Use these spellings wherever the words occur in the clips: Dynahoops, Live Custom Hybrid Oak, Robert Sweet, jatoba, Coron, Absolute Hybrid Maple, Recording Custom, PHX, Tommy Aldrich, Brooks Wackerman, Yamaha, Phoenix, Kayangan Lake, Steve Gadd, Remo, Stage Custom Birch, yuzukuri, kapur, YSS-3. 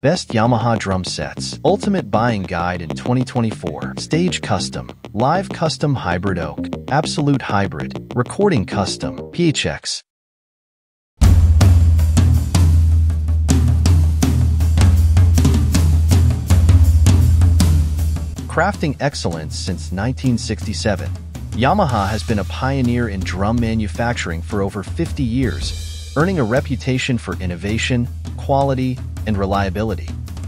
Best Yamaha Drum Sets Ultimate Buying Guide in 2024. Stage Custom, Live Custom Hybrid Oak, Absolute Hybrid, Recording Custom, PHX. Crafting excellence since 1967. Yamaha has been a pioneer in drum manufacturing for over 50 years, earning a reputation for innovation, quality, and reliability.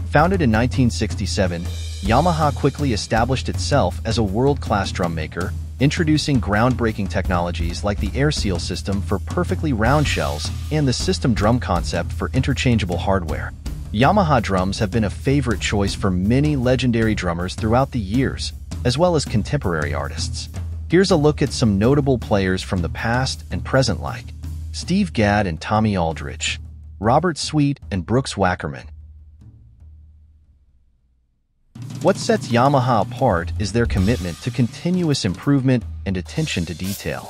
Founded in 1967, Yamaha quickly established itself as a world-class drum maker, introducing groundbreaking technologies like the air seal system for perfectly round shells and the system drum concept for interchangeable hardware. Yamaha drums have been a favorite choice for many legendary drummers throughout the years, as well as contemporary artists. Here's a look at some notable players from the past and present like Steve Gadd and Tommy Aldrich, Robert Sweet and Brooks Wackerman. What sets Yamaha apart is their commitment to continuous improvement and attention to detail.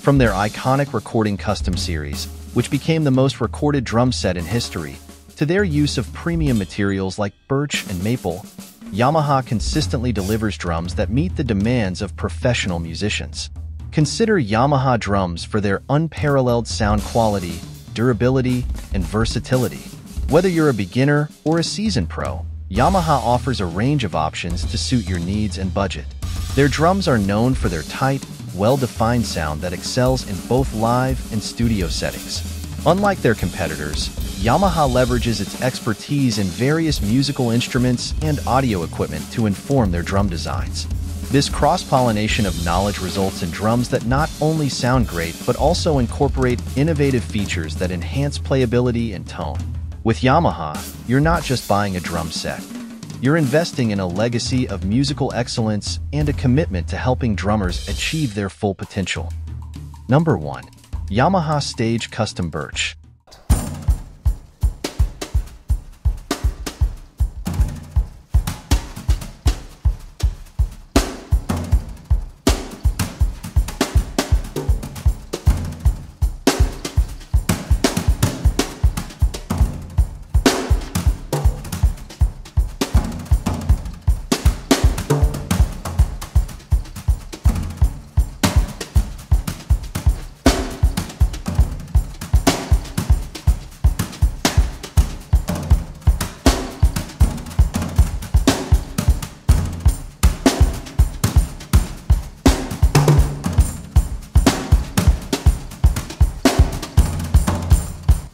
From their iconic Recording Custom series, which became the most recorded drum set in history, to their use of premium materials like birch and maple, Yamaha consistently delivers drums that meet the demands of professional musicians. Consider Yamaha drums for their unparalleled sound quality, durability, and versatility. Whether you're a beginner or a seasoned pro, Yamaha offers a range of options to suit your needs and budget. Their drums are known for their tight, well-defined sound that excels in both live and studio settings. Unlike their competitors, Yamaha leverages its expertise in various musical instruments and audio equipment to inform their drum designs. This cross-pollination of knowledge results in drums that not only sound great, but also incorporate innovative features that enhance playability and tone. With Yamaha, you're not just buying a drum set. You're investing in a legacy of musical excellence and a commitment to helping drummers achieve their full potential. Number 1. Yamaha Stage Custom Birch.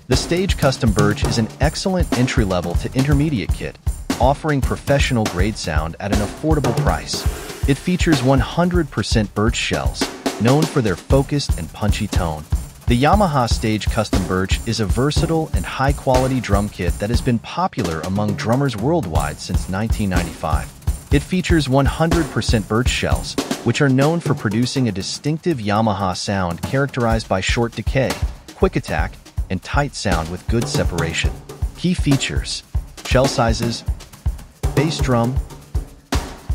The Stage Custom Birch is an excellent entry-level to intermediate kit, offering professional-grade sound at an affordable price. It features 100% birch shells, known for their focused and punchy tone. The Yamaha Stage Custom Birch is a versatile and high-quality drum kit that has been popular among drummers worldwide since 1995. It features 100% birch shells, which are known for producing a distinctive Yamaha sound characterized by short decay, quick attack, and tight sound with good separation. Key features: shell sizes, bass drum,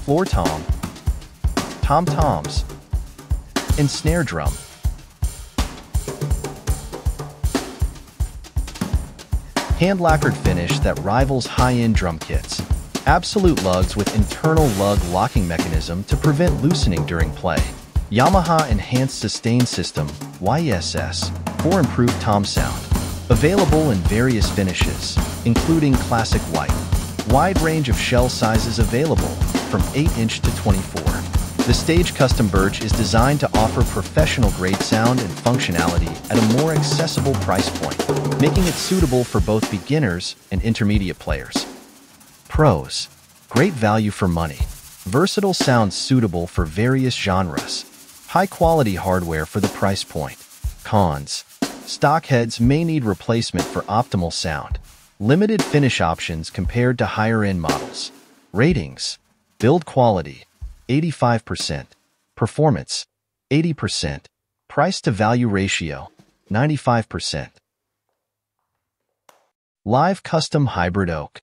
floor tom, tom-toms, and snare drum. Hand-lacquered finish that rivals high-end drum kits. Absolute lugs with internal lug locking mechanism to prevent loosening during play. Yamaha Enhanced Sustain System, YSS, for improved tom sound. Available in various finishes, including classic white. Wide range of shell sizes available, from 8-inch to 24. The Stage Custom Birch is designed to offer professional-grade sound and functionality at a more accessible price point, making it suitable for both beginners and intermediate players. Pros: great value for money. Versatile sound suitable for various genres. High-quality hardware for the price point. Cons: stock heads may need replacement for optimal sound. Limited finish options compared to higher-end models. Ratings: build quality, 85%. Performance, 80%. Price-to-value ratio, 95%. Live Custom Hybrid Oak.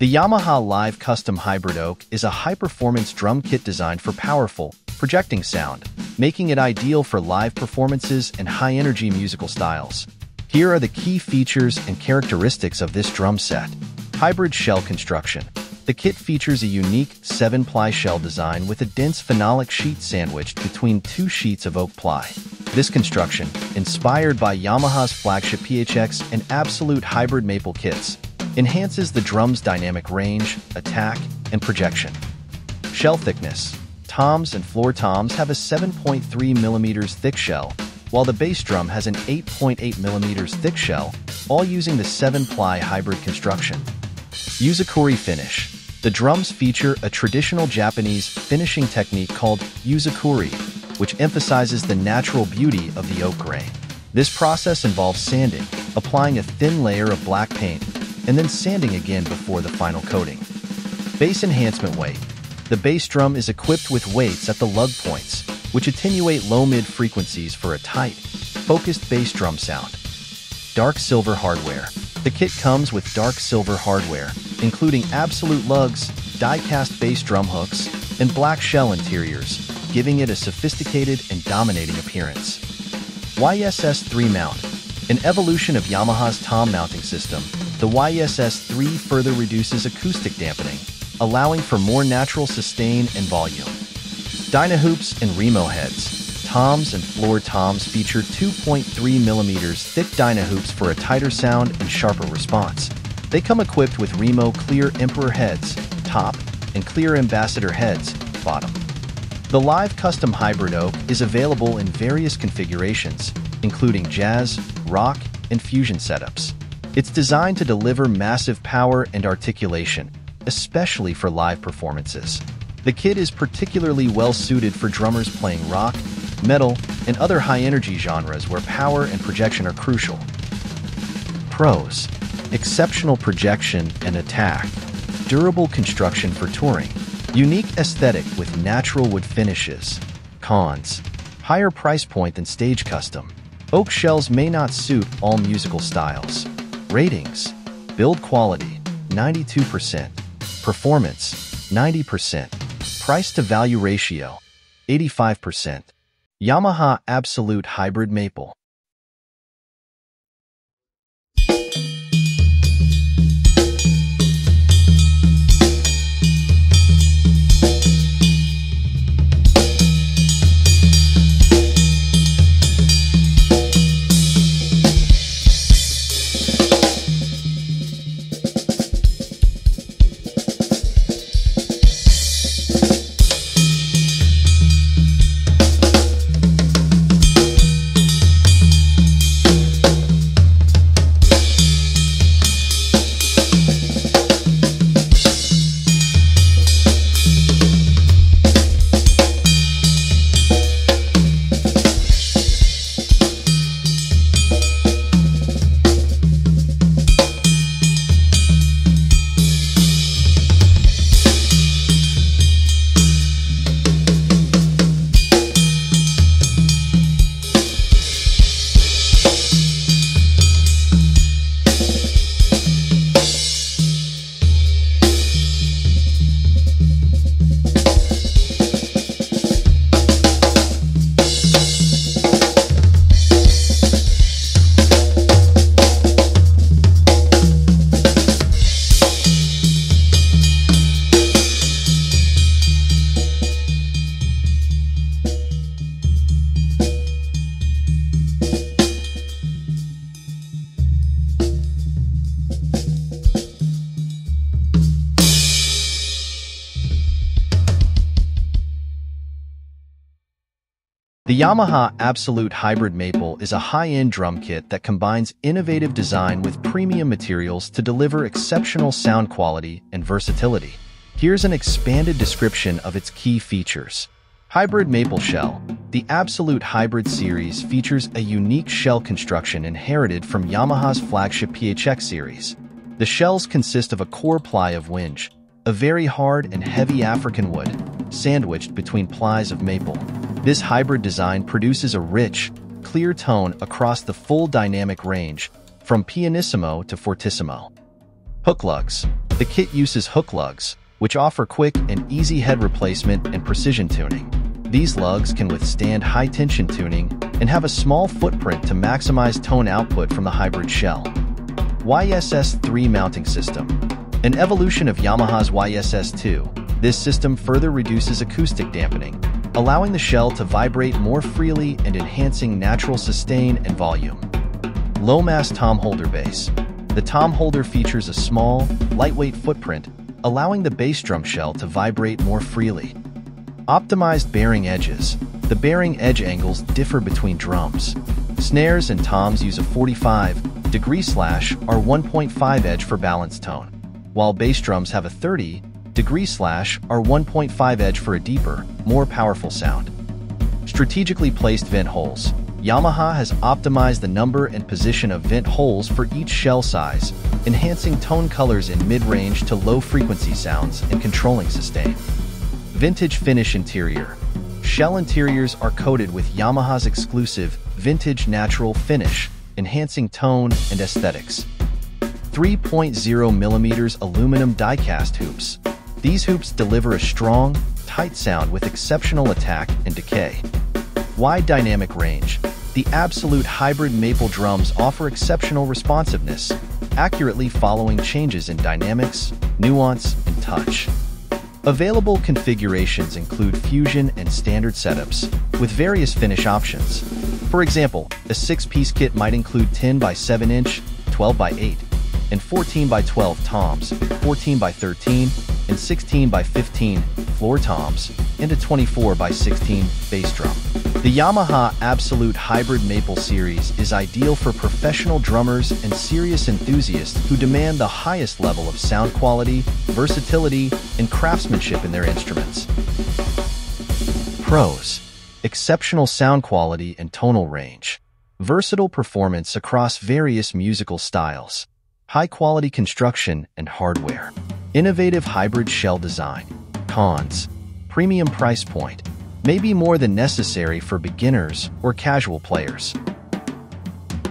The Yamaha Live Custom Hybrid Oak is a high-performance drum kit designed for powerful, projecting sound, making it ideal for live performances and high-energy musical styles. Here are the key features and characteristics of this drum set. Hybrid shell construction. The kit features a unique 7-ply shell design with a dense phenolic sheet sandwiched between two sheets of oak ply. This construction, inspired by Yamaha's flagship PHX and Absolute Hybrid Maple kits, enhances the drum's dynamic range, attack, and projection. Shell thickness. Toms and floor toms have a 7.3 mm thick shell, while the bass drum has an 8.8 mm thick shell, all using the 7-ply hybrid construction. Yuzukuri finish. The drums feature a traditional Japanese finishing technique called yuzukuri, which emphasizes the natural beauty of the oak grain. This process involves sanding, applying a thin layer of black paint, and then sanding again before the final coating. Bass enhancement weight. The bass drum is equipped with weights at the lug points, which attenuate low-mid frequencies for a tight, focused bass drum sound. Dark silver hardware. The kit comes with dark silver hardware, including absolute lugs, die-cast bass drum hooks, and black shell interiors, giving it a sophisticated and dominating appearance. YSS-3 mount. An evolution of Yamaha's tom mounting system, the YSS-3 further reduces acoustic dampening, allowing for more natural sustain and volume. Dynahoops and Remo heads. Toms and floor toms feature 2.3 mm thick dynahoops for a tighter sound and sharper response. They come equipped with Remo Clear Emperor heads, top, and Clear Ambassador heads, bottom. The Live Custom Hybrid Oak is available in various configurations, including jazz, rock, and fusion setups. It's designed to deliver massive power and articulation, especially for live performances. The kit is particularly well-suited for drummers playing rock, metal, and other high-energy genres where power and projection are crucial. Pros: exceptional projection and attack, durable construction for touring, unique aesthetic with natural wood finishes. Cons: higher price point than Stage Custom. Oak shells may not suit all musical styles. Ratings: build quality, 92%. Performance, 90%. Price to value ratio, 85%. Yamaha Absolute Hybrid Maple. The Yamaha Absolute Hybrid Maple is a high-end drum kit that combines innovative design with premium materials to deliver exceptional sound quality and versatility. Here's an expanded description of its key features. Hybrid Maple Shell. The Absolute Hybrid series features a unique shell construction inherited from Yamaha's flagship PHX series. The shells consist of a core ply of winch, a very hard and heavy African wood, sandwiched between plies of maple. This hybrid design produces a rich, clear tone across the full dynamic range, from pianissimo to fortissimo. Hook lugs. The kit uses hook lugs, which offer quick and easy head replacement and precision tuning. These lugs can withstand high tension tuning and have a small footprint to maximize tone output from the hybrid shell. YSS-3 mounting system. An evolution of Yamaha's YSS-2, this system further reduces acoustic dampening, allowing the shell to vibrate more freely and enhancing natural sustain and volume. Low-mass tom holder bass. The tom holder features a small, lightweight footprint, allowing the bass drum shell to vibrate more freely. Optimized bearing edges. The bearing edge angles differ between drums. Snares and toms use a 45-degree slash or 1.5 edge for balanced tone, while bass drums have a 30-degree slash or 1.5 edge for a deeper, more powerful sound. Strategically placed vent holes. Yamaha has optimized the number and position of vent holes for each shell size, enhancing tone colors in mid-range to low-frequency sounds and controlling sustain. Vintage finish interior. Shell interiors are coated with Yamaha's exclusive, vintage natural finish, enhancing tone and aesthetics. 3.0mm aluminum die-cast hoops. These hoops deliver a strong, tight sound with exceptional attack and decay. Wide dynamic range. The Absolute Hybrid Maple drums offer exceptional responsiveness, accurately following changes in dynamics, nuance, and touch. Available configurations include fusion and standard setups, with various finish options. For example, a 6-piece kit might include 10 by 7 inch, 12 by 8, and 14 by 12 toms, 14 by 13, and 16 by 15 floor toms, and a 24 by 16 bass drum. The Yamaha Absolute Hybrid Maple series is ideal for professional drummers and serious enthusiasts who demand the highest level of sound quality, versatility, and craftsmanship in their instruments. Pros: exceptional sound quality and tonal range, versatile performance across various musical styles, high-quality construction and hardware, innovative hybrid shell design. Cons: premium price point, may be more than necessary for beginners or casual players.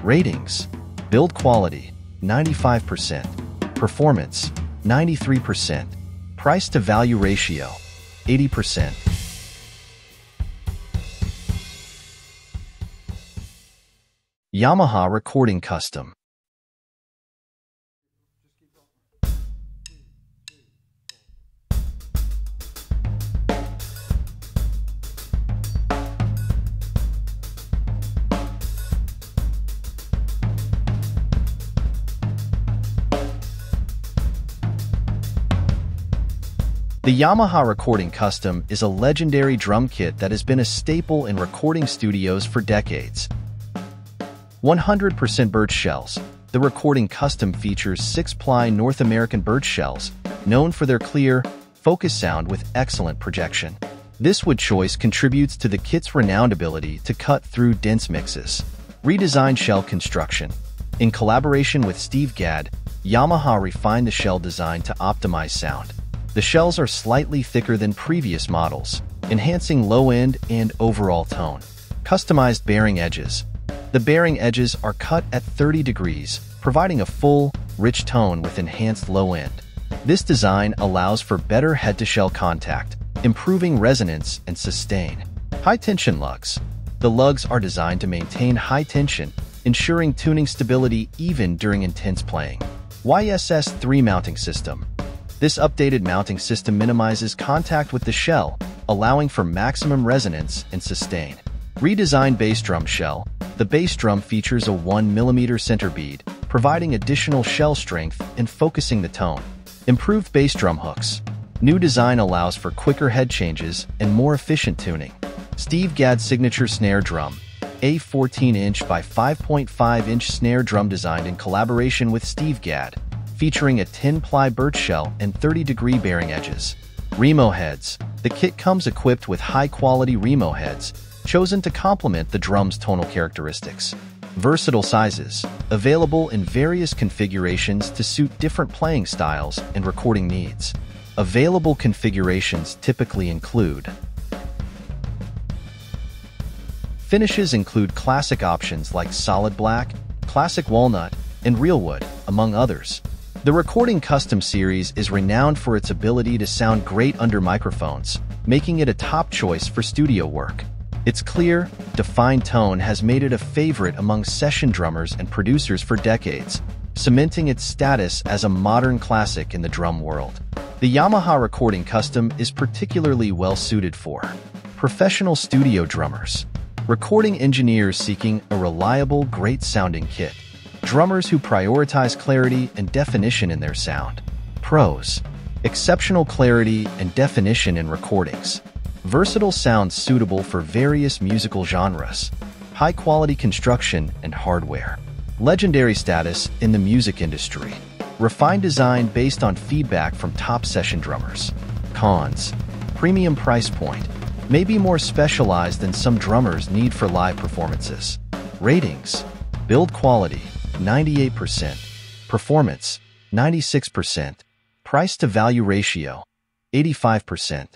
Ratings: build quality, 95%, performance, 93%, price to value ratio, 80%. Yamaha Recording Custom. The Yamaha Recording Custom is a legendary drum kit that has been a staple in recording studios for decades. 100% birch shells. The Recording Custom features 6-ply North American birch shells, known for their clear, focused sound with excellent projection. This wood choice contributes to the kit's renowned ability to cut through dense mixes. Redesigned shell construction. In collaboration with Steve Gadd, Yamaha refined the shell design to optimize sound. The shells are slightly thicker than previous models, enhancing low-end and overall tone. Customized bearing edges. The bearing edges are cut at 30 degrees, providing a full, rich tone with enhanced low-end. This design allows for better head-to-shell contact, improving resonance and sustain. High-tension lugs. The lugs are designed to maintain high tension, ensuring tuning stability even during intense playing. YSS-3 mounting system. This updated mounting system minimizes contact with the shell, allowing for maximum resonance and sustain. Redesigned bass drum shell. The bass drum features a 1mm center bead, providing additional shell strength and focusing the tone. Improved bass drum hooks. New design allows for quicker head changes and more efficient tuning. Steve Gadd's signature snare drum. A 14-inch by 5.5-inch snare drum designed in collaboration with Steve Gadd, featuring a 10-ply birch shell and 30-degree bearing edges. Remo heads. The kit comes equipped with high-quality Remo heads, chosen to complement the drum's tonal characteristics. Versatile sizes. Available in various configurations to suit different playing styles and recording needs. Available configurations typically include: finishes include classic options like solid black, classic walnut, and real wood, among others. The Recording Custom series is renowned for its ability to sound great under microphones, making it a top choice for studio work. Its clear, defined tone has made it a favorite among session drummers and producers for decades, cementing its status as a modern classic in the drum world. The Yamaha Recording Custom is particularly well-suited for professional studio drummers, recording engineers seeking a reliable, great-sounding kit, drummers who prioritize clarity and definition in their sound. Pros: exceptional clarity and definition in recordings, versatile sounds suitable for various musical genres, high-quality construction and hardware, legendary status in the music industry, refined design based on feedback from top session drummers. Cons: premium price point, may be more specialized than some drummers need for live performances. Ratings: build quality, 98%. Performance, 96%. Price-to-value ratio, 85%.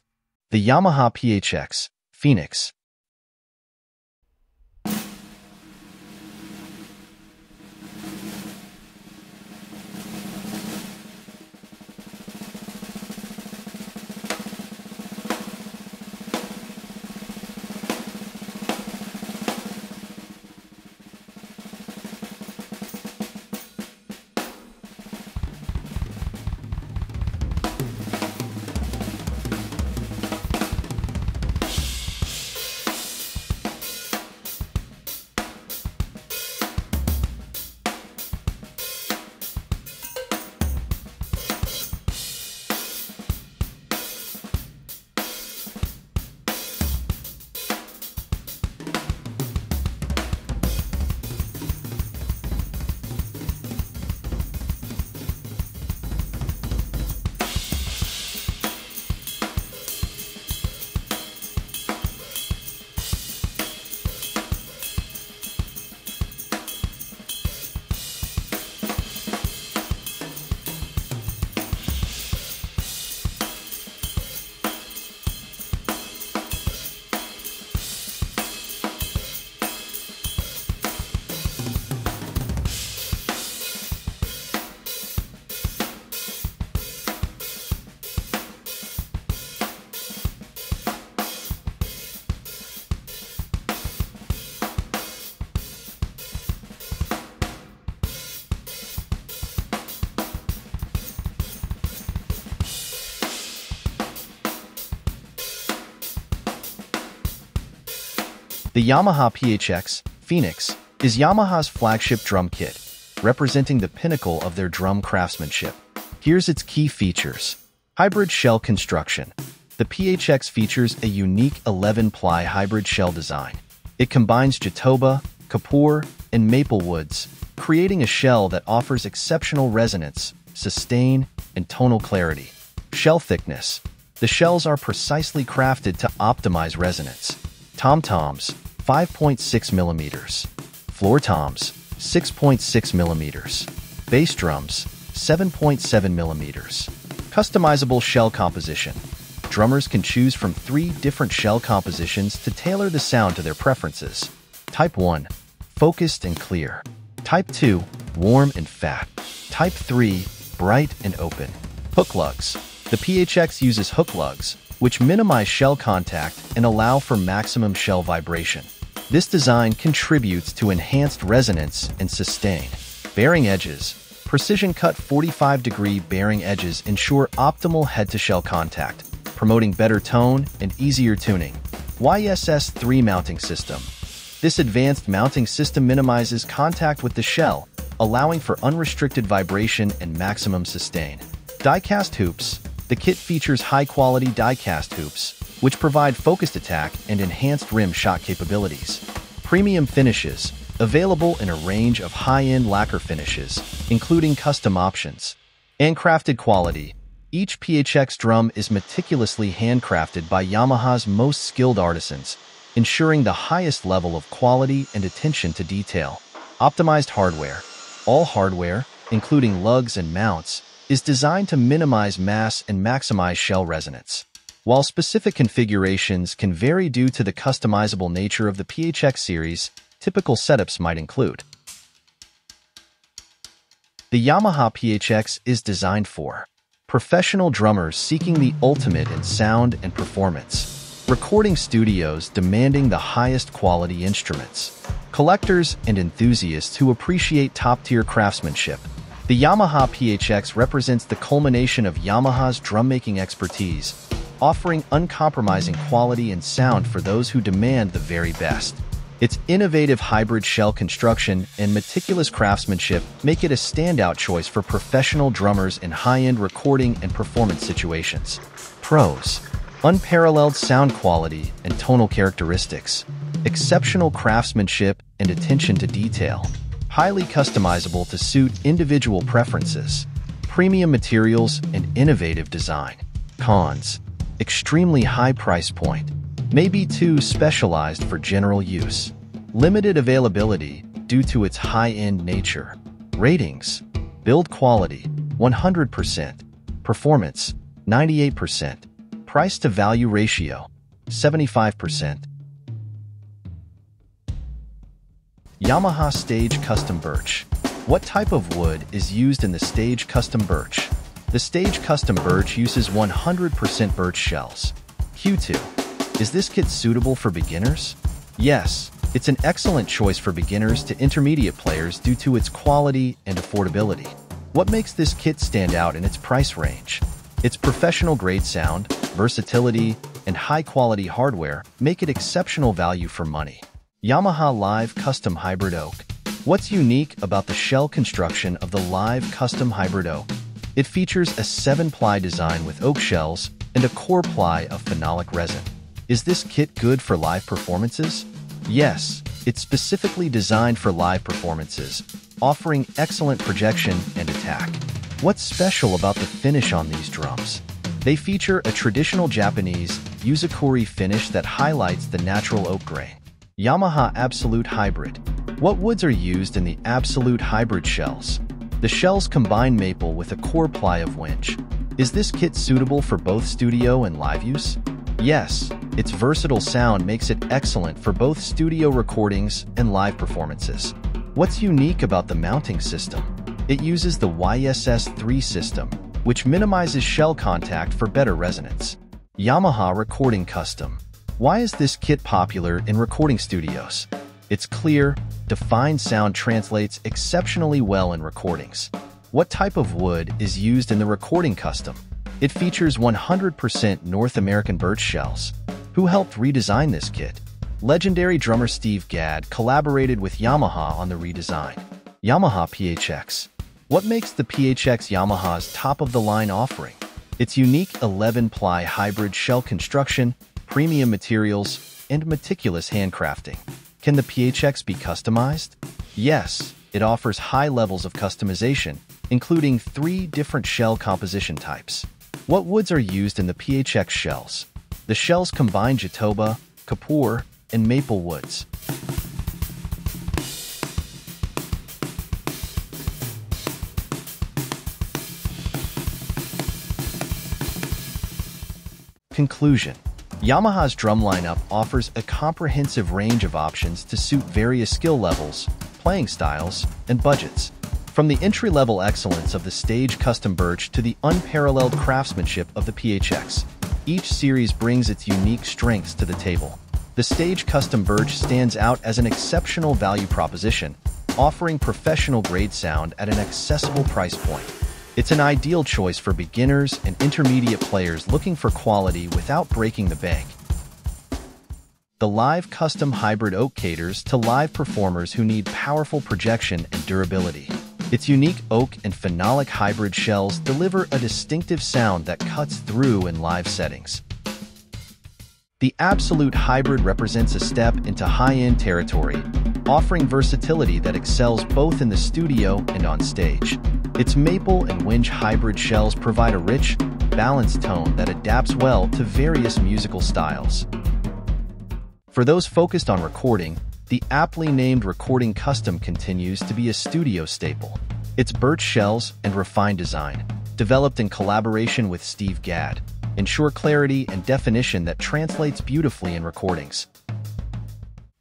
The Yamaha PHX, Phoenix. The Yamaha PHX, Phoenix, is Yamaha's flagship drum kit, representing the pinnacle of their drum craftsmanship. Here's its key features. Hybrid shell construction. The PHX features a unique 11-ply hybrid shell design. It combines jatoba, kapur, and maple woods, creating a shell that offers exceptional resonance, sustain, and tonal clarity. Shell thickness. The shells are precisely crafted to optimize resonance. Tom-toms, 5.6 millimeters. Floor toms, 6.6 millimeters. Bass drums, 7.7 millimeters. Customizable shell composition. Drummers can choose from 3 different shell compositions to tailor the sound to their preferences. Type 1, focused and clear. Type 2, warm and fat. Type 3, bright and open. Hook lugs. The PHX uses hook lugs, which minimize shell contact and allow for maximum shell vibration. This design contributes to enhanced resonance and sustain. Bearing edges. Precision-cut 45-degree bearing edges ensure optimal head-to-shell contact, promoting better tone and easier tuning. YSS-3 mounting system. This advanced mounting system minimizes contact with the shell, allowing for unrestricted vibration and maximum sustain. Die-cast hoops. The kit features high-quality die-cast hoops, which provide focused attack and enhanced rim shot capabilities. Premium finishes, available in a range of high-end lacquer finishes, including custom options. Handcrafted quality. Each PHX drum is meticulously handcrafted by Yamaha's most skilled artisans, ensuring the highest level of quality and attention to detail. Optimized hardware. All hardware, including lugs and mounts, is designed to minimize mass and maximize shell resonance. While specific configurations can vary due to the customizable nature of the PHX series, typical setups might include the Yamaha PHX is designed for professional drummers seeking the ultimate in sound and performance, recording studios demanding the highest quality instruments, collectors and enthusiasts who appreciate top-tier craftsmanship. The Yamaha PHX represents the culmination of Yamaha's drummaking expertise, offering uncompromising quality and sound for those who demand the very best. Its innovative hybrid shell construction and meticulous craftsmanship make it a standout choice for professional drummers in high-end recording and performance situations. Pros: unparalleled sound quality and tonal characteristics, exceptional craftsmanship and attention to detail, highly customizable to suit individual preferences, premium materials and innovative design. Cons: extremely high price point, may be too specialized for general use. Limited availability due to its high-end nature. Ratings: build quality, 100%. Performance, 98%. Price-to-value ratio, 75%. Yamaha Stage Custom Birch. What type of wood is used in the Stage Custom Birch? The Stage Custom Birch uses 100% birch shells. Q2. Is this kit suitable for beginners? Yes, it's an excellent choice for beginners to intermediate players due to its quality and affordability. What makes this kit stand out in its price range? Its professional-grade sound, versatility, and high-quality hardware make it exceptional value for money. Yamaha Live Custom Hybrid Oak. What's unique about the shell construction of the Live Custom Hybrid Oak? It features a 7-ply design with oak shells and a core ply of phenolic resin. Is this kit good for live performances? Yes, it's specifically designed for live performances, offering excellent projection and attack. What's special about the finish on these drums? They feature a traditional Japanese yuzakuri finish that highlights the natural oak grain. Yamaha Absolute Hybrid. What woods are used in the Absolute Hybrid shells? The shells combine maple with a core ply of winch. Is this kit suitable for both studio and live use? Yes, its versatile sound makes it excellent for both studio recordings and live performances. What's unique about the mounting system? It uses the YSS-3 system, which minimizes shell contact for better resonance. Yamaha Recording Custom. Why is this kit popular in recording studios? Its clear, defined sound translates exceptionally well in recordings. What type of wood is used in the Recording Custom? It features 100% North American birch shells. Who helped redesign this kit? Legendary drummer Steve Gadd collaborated with Yamaha on the redesign. Yamaha PHX. What makes the PHX Yamaha's top-of-the-line offering? Its unique 11-ply hybrid shell construction, premium materials, and meticulous handcrafting. Can the PHX be customized? Yes, it offers high levels of customization, including 3 different shell composition types. What woods are used in the PHX shells? The shells combine jatoba, kapur, and maple woods. Conclusion. Yamaha's drum lineup offers a comprehensive range of options to suit various skill levels, playing styles, and budgets. From the entry-level excellence of the Stage Custom Birch to the unparalleled craftsmanship of the PHX, each series brings its unique strengths to the table. The Stage Custom Birch stands out as an exceptional value proposition, offering professional-grade sound at an accessible price point. It's an ideal choice for beginners and intermediate players looking for quality without breaking the bank. The Live Custom Hybrid Oak caters to live performers who need powerful projection and durability. Its unique oak and phenolic hybrid shells deliver a distinctive sound that cuts through in live settings. The Absolute Hybrid represents a step into high-end territory, offering versatility that excels both in the studio and on stage. Its maple and winch hybrid shells provide a rich, balanced tone that adapts well to various musical styles. For those focused on recording, the aptly named Recording Custom continues to be a studio staple. Its birch shells and refined design, developed in collaboration with Steve Gadd, ensure clarity and definition that translates beautifully in recordings.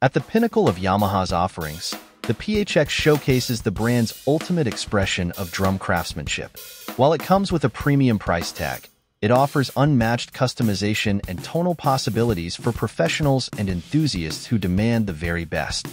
At the pinnacle of Yamaha's offerings, The PHX showcases the brand's ultimate expression of drum craftsmanship. While it comes with a premium price tag, it offers unmatched customization and tonal possibilities for professionals and enthusiasts who demand the very best.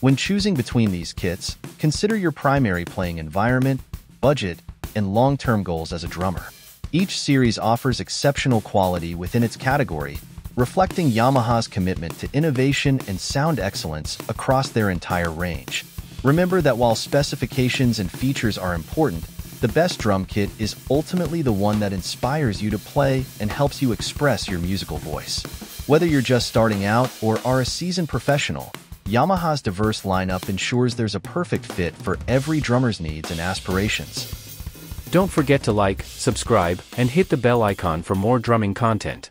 When choosing between these kits, consider your primary playing environment, budget, and long-term goals as a drummer. Each series offers exceptional quality within its category, reflecting Yamaha's commitment to innovation and sound excellence across their entire range. Remember that while specifications and features are important, the best drum kit is ultimately the one that inspires you to play and helps you express your musical voice. Whether you're just starting out or are a seasoned professional, Yamaha's diverse lineup ensures there's a perfect fit for every drummer's needs and aspirations. Don't forget to like, subscribe, and hit the bell icon for more drumming content.